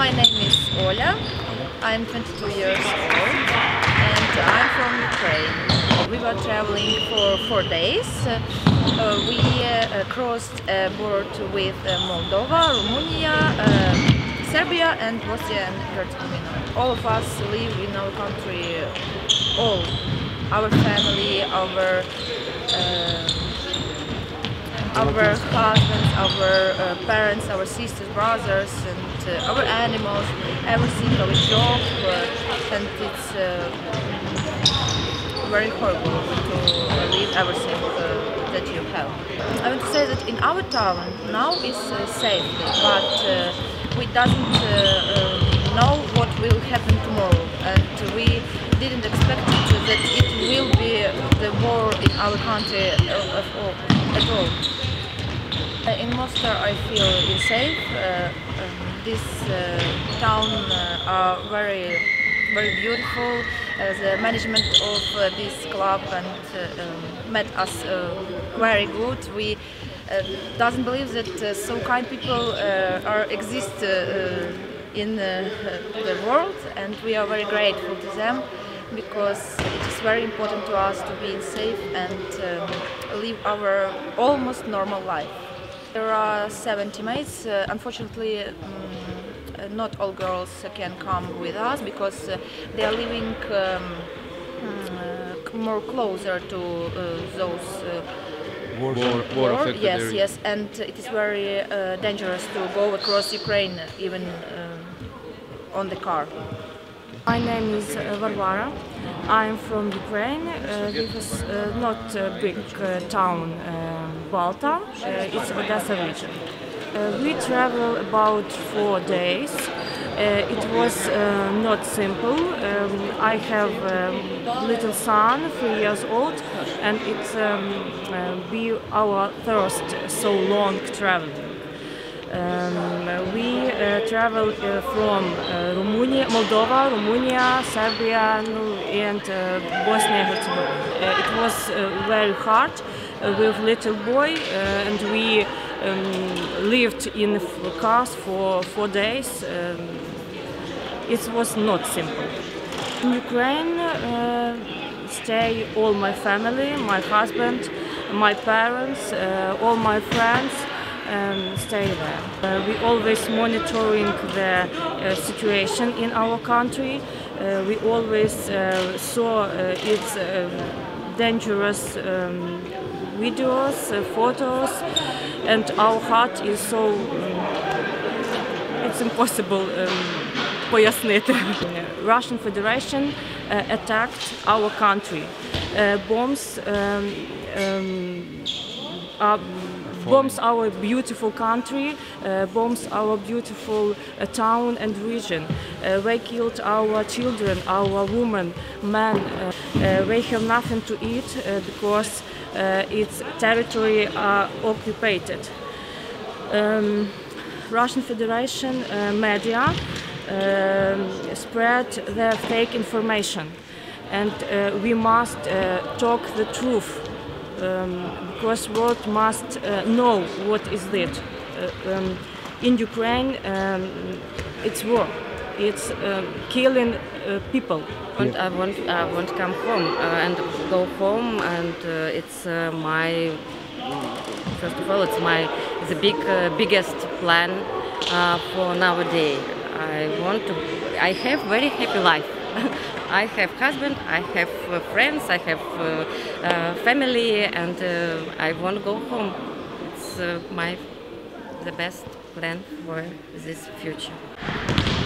My name is Ola. I'm 22 years old and I'm from Ukraine. We were traveling for 4 days. We crossed a border with Moldova, Romania, Serbia and Bosnia and Herzegovina. All of us live in our country, all our family, our husbands, our parents, our sisters, brothers, and our animals, everything, our job, and it's very horrible to leave everything that you have. I want to say that in our town now is safe, but we doesn't know what will happen tomorrow, and we didn't expect that it will be the war in our country at all. In Mostar I feel safe. This town are very, very beautiful. The management of this club and met us very good. We doesn't believe that so kind people exist in the world, and we are very grateful to them, because it is very important to us to be safe and live our almost normal life. There are 7 teammates. Unfortunately, not all girls can come with us because they are living more closer to those war affected areas. Yes, and it is very dangerous to go across Ukraine, even on the car. My name is Varvara. I'm from Ukraine. This is not a big town, Balta. It's Odessa region. We travel about 4 days. It was not simple. I have a little son, 3 years old, and it's be our first so long traveling. We traveled from Romania, Moldova, Romania, Serbia, and Bosnia and Herzegovina. It was very hard with little boy, and we lived in cars for 4 days. It was not simple. In Ukraine, stay all my family, my husband, my parents, all my friends. Stay there. We always monitoring the situation in our country. We always saw its dangerous videos, photos, and our heart is so it's impossible пояснити. Russian Federation attacked our country. Bombs. Bombs our beautiful country, bombs our beautiful town and region. They killed our children, our women, men. They have nothing to eat because its territory are occupied. Russian Federation media spread their fake information, and we must talk the truth. Because world must know what is it. In Ukraine, it's war. It's killing people. And I want to come home and go home. And it's my first of all, it's my the biggest plan for nowadays. I want to. I have very happy life. I have husband, I have friends, I have family, and I want to go home. It's the best plan for this future.